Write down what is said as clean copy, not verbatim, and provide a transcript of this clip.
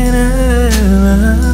sleeping,